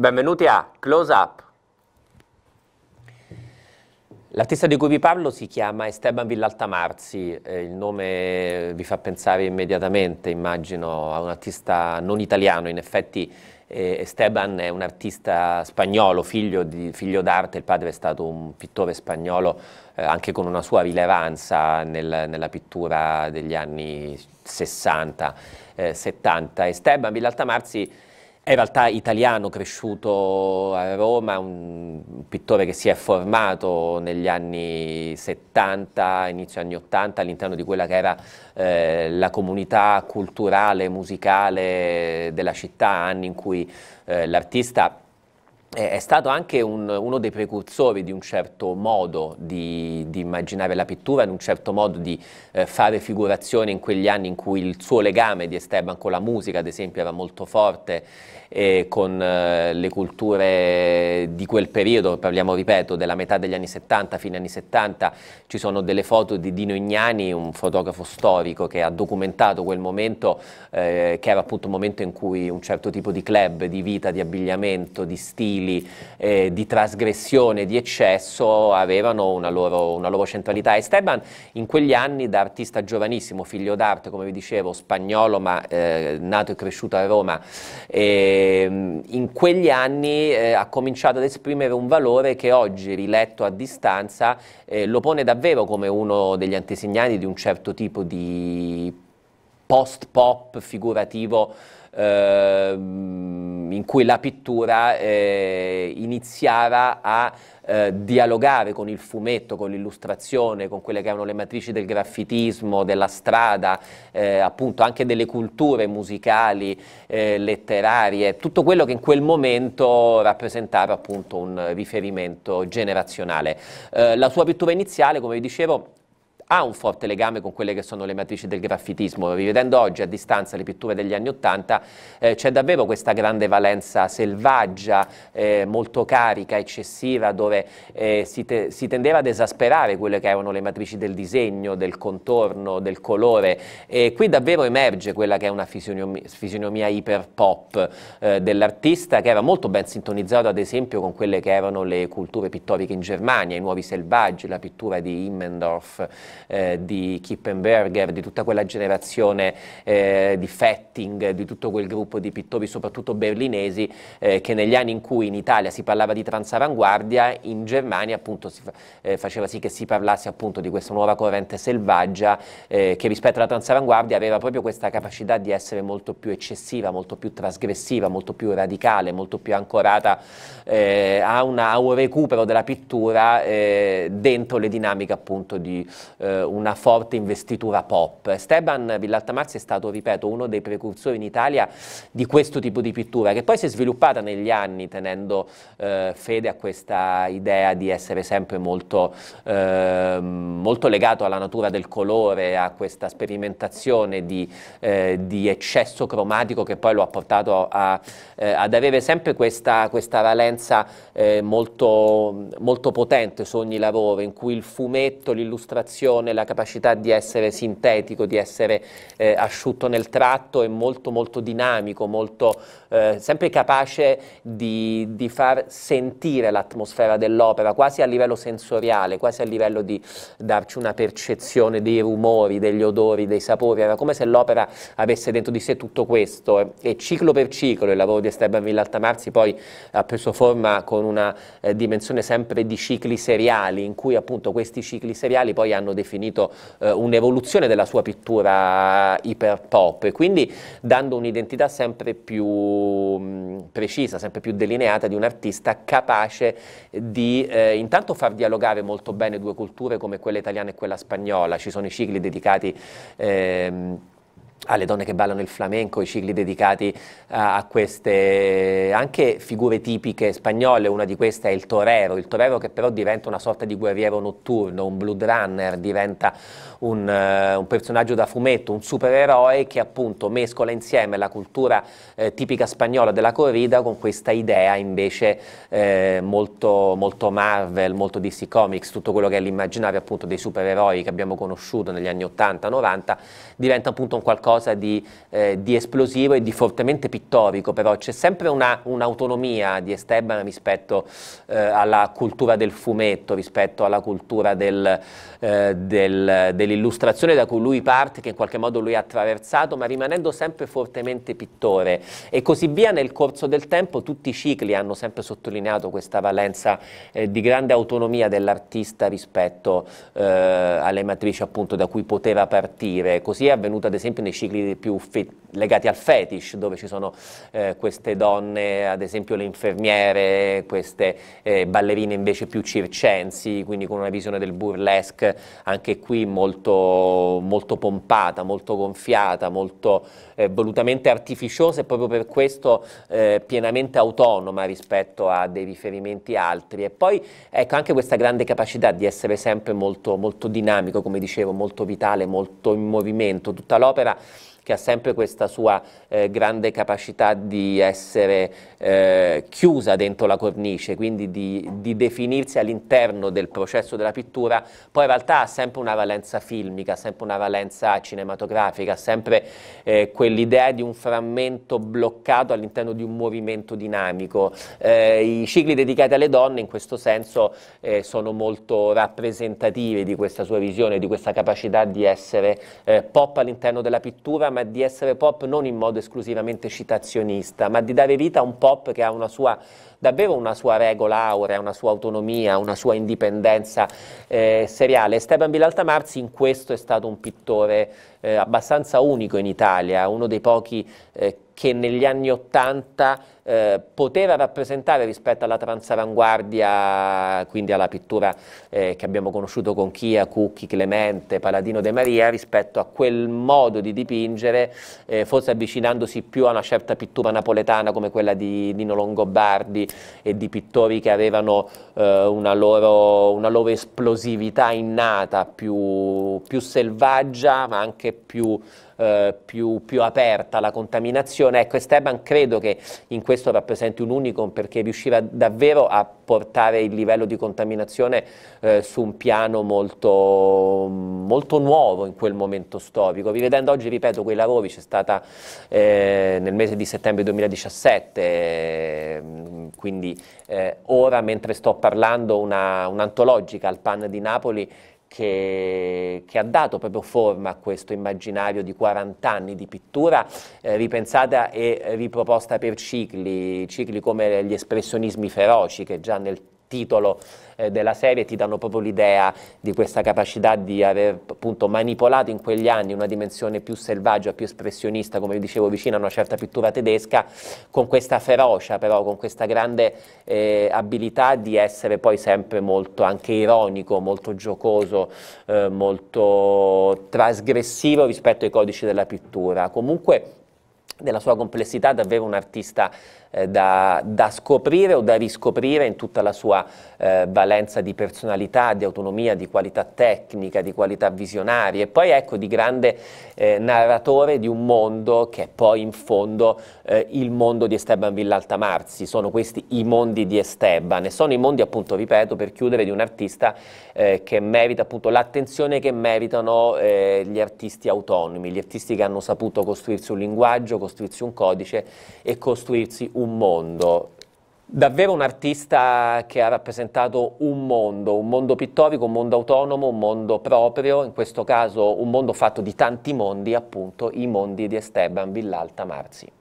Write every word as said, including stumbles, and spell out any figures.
Benvenuti a Close Up. L'artista di cui vi parlo si chiama Esteban Villalta Marzi, eh, il nome vi fa pensare immediatamente, immagino, a un artista non italiano. In effetti eh, Esteban è un artista spagnolo, figlio, di, figlio d'arte, il padre è stato un pittore spagnolo, eh, anche con una sua rilevanza nel, nella pittura degli anni sessanta settanta. Eh, Esteban Villalta Marzi è in realtà italiano, cresciuto a Roma, un pittore che si è formato negli anni settanta, inizio anni ottanta, all'interno di quella che era eh, la comunità culturale, musicale della città, anni in cui eh, l'artista è, è stato anche un, uno dei precursori di un certo modo di, di immaginare la pittura, di un certo modo di eh, fare figurazione in quegli anni in cui il suo legame di Esteban con la musica, ad esempio, era molto forte, e con eh, le culture di quel periodo. Parliamo, ripeto, della metà degli anni settanta, fine anni settanta, ci sono delle foto di Dino Ignani, un fotografo storico che ha documentato quel momento, eh, che era appunto un momento in cui un certo tipo di club, di vita, di abbigliamento, di stili, eh, di trasgressione, di eccesso avevano una loro, una loro centralità. Esteban in quegli anni, da artista giovanissimo, figlio d'arte, come vi dicevo, spagnolo, ma eh, nato e cresciuto a Roma, eh, in quegli anni eh, ha cominciato ad esprimere un valore che oggi, riletto a distanza, eh, lo pone davvero come uno degli antesignani di un certo tipo di post-pop figurativo, eh, in cui la pittura eh, iniziava a eh, dialogare con il fumetto, con l'illustrazione, con quelle che erano le matrici del graffitismo, della strada, eh, appunto anche delle culture musicali, eh, letterarie, tutto quello che in quel momento rappresentava appunto un riferimento generazionale. Eh, la sua pittura iniziale, come vi dicevo, ha un forte legame con quelle che sono le matrici del graffitismo. Rivedendo oggi a distanza le pitture degli anni Ottanta, eh, c'è davvero questa grande valenza selvaggia, eh, molto carica, eccessiva, dove eh, si, te si tendeva ad esasperare quelle che erano le matrici del disegno, del contorno, del colore, e qui davvero emerge quella che è una fisionomia, fisionomia iperpop eh, dell'artista, che era molto ben sintonizzato ad esempio con quelle che erano le culture pittoriche in Germania, i nuovi selvaggi, la pittura di Immendorf, Eh, di Kippenberger, di tutta quella generazione eh, di Fetting, di tutto quel gruppo di pittori, soprattutto berlinesi, eh, che negli anni in cui in Italia si parlava di transavanguardia, in Germania appunto si fa, eh, faceva sì che si parlasse appunto di questa nuova corrente selvaggia, eh, che rispetto alla transavanguardia aveva proprio questa capacità di essere molto più eccessiva, molto più trasgressiva, molto più radicale, molto più ancorata eh, a, una, a un recupero della pittura eh, dentro le dinamiche appunto di una forte investitura pop. Esteban Villalta Marzi è stato, ripeto, uno dei precursori in Italia di questo tipo di pittura, che poi si è sviluppata negli anni tenendo eh, fede a questa idea di essere sempre molto, eh, molto legato alla natura del colore, a questa sperimentazione di, eh, di eccesso cromatico, che poi lo ha portato a, eh, ad avere sempre questa, questa valenza eh, molto, molto potente su ogni lavoro, in cui il fumetto, l'illustrazione, la capacità di essere sintetico, di essere eh, asciutto nel tratto e molto molto dinamico, molto, eh, sempre capace di, di far sentire l'atmosfera dell'opera, quasi a livello sensoriale, quasi a livello di darci una percezione dei rumori, degli odori, dei sapori. Era come se l'opera avesse dentro di sé tutto questo, e ciclo per ciclo il lavoro di Esteban Villalta Marzi poi ha preso forma con una eh, dimensione sempre di cicli seriali, in cui appunto questi cicli seriali poi hanno definito eh, un'evoluzione della sua pittura iperpop, e quindi dando un'identità sempre più mh, precisa, sempre più delineata, di un artista capace di eh, intanto far dialogare molto bene due culture come quella italiana e quella spagnola. Ci sono i cicli dedicati ehm, alle donne che ballano il flamenco, i cicli dedicati a, a queste anche figure tipiche spagnole. Una di queste è il torero, il torero che però diventa una sorta di guerriero notturno, un blood runner, diventa un, eh, un personaggio da fumetto, un supereroe che appunto mescola insieme la cultura eh, tipica spagnola della corrida con questa idea invece eh, molto, molto Marvel, molto D C Comics, tutto quello che è l'immaginario appunto dei supereroi che abbiamo conosciuto negli anni ottanta novanta, diventa appunto un qualcosa di, eh, di esplosivo e di fortemente pittorico, però c'è sempre una, un'autonomia di Esteban rispetto eh, alla cultura del fumetto, rispetto alla cultura del, eh, del, dell'illustrazione da cui lui parte, che in qualche modo lui ha attraversato, ma rimanendo sempre fortemente pittore e così via. Nel corso del tempo tutti i cicli hanno sempre sottolineato questa valenza eh, di grande autonomia dell'artista rispetto eh, alle matrici appunto da cui poteva partire. Così è avvenuto ad esempio nei cicli più legati al fetish, dove ci sono eh, queste donne, ad esempio le infermiere, queste eh, ballerine invece più circensi, quindi con una visione del burlesque anche qui molto, molto pompata, molto gonfiata, molto eh, volutamente artificiosa e proprio per questo eh, pienamente autonoma rispetto a dei riferimenti altri. E poi ecco anche questa grande capacità di essere sempre molto, molto dinamico, come dicevo, molto vitale, molto in movimento, tutta l'opera che ha sempre questa sua eh, grande capacità di essere eh, chiusa dentro la cornice, quindi di, di definirsi all'interno del processo della pittura, poi in realtà ha sempre una valenza filmica, sempre una valenza cinematografica, sempre eh, quell'idea di un frammento bloccato all'interno di un movimento dinamico. Eh, i cicli dedicati alle donne in questo senso eh, sono molto rappresentativi di questa sua visione, di questa capacità di essere eh, pop all'interno della pittura, ma di essere pop non in modo esclusivamente citazionista, ma di dare vita a un pop che ha una sua, davvero una sua regola aurea, una sua autonomia, una sua indipendenza eh, seriale. Esteban Villalta Marzi in questo è stato un pittore eh, abbastanza unico in Italia, uno dei pochi eh, che negli anni Ottanta eh, poteva rappresentare rispetto alla transavanguardia, quindi alla pittura eh, che abbiamo conosciuto con Chia, Cucchi, Clemente, Paladino, De Maria, rispetto a quel modo di dipingere, eh, forse avvicinandosi più a una certa pittura napoletana come quella di Dino Longobardi e di pittori che avevano eh, una, loro, una loro esplosività innata, più, più selvaggia ma anche più... Uh, più, più aperta alla contaminazione. Ecco, Esteban credo che in questo rappresenti un unicum, perché riusciva davvero a portare il livello di contaminazione uh, su un piano molto, molto nuovo in quel momento storico. Rivedendo oggi, ripeto, quei lavori, c'è stata eh, nel mese di settembre duemiladiciassette, eh, quindi eh, ora mentre sto parlando, un'antologica al PAN di Napoli, Che, che ha dato proprio forma a questo immaginario di quaranta anni di pittura eh, ripensata e riproposta per cicli, cicli come gli espressionismi feroci, che già nel titolo eh, della serie ti danno proprio l'idea di questa capacità di aver appunto manipolato in quegli anni una dimensione più selvaggia, più espressionista, come dicevo, vicina a una certa pittura tedesca, con questa ferocia però, con questa grande eh, abilità di essere poi sempre molto anche ironico, molto giocoso, eh, molto trasgressivo rispetto ai codici della pittura. Comunque, della sua complessità, davvero un artista eh, da, da scoprire o da riscoprire in tutta la sua eh, valenza di personalità, di autonomia, di qualità tecnica, di qualità visionaria e poi ecco di grande eh, narratore di un mondo che è poi in fondo eh, il mondo di Esteban Villalta Marzi. Sono questi i mondi di Esteban e sono i mondi, appunto, ripeto, per chiudere, di un artista eh, che merita appunto l'attenzione che meritano eh, gli artisti autonomi, gli artisti che hanno saputo costruirsi un linguaggio, costruirsi un codice e costruirsi un mondo. Davvero un artista che ha rappresentato un mondo, un mondo pittorico, un mondo autonomo, un mondo proprio, in questo caso un mondo fatto di tanti mondi, appunto i mondi di Esteban Villalta Marzi.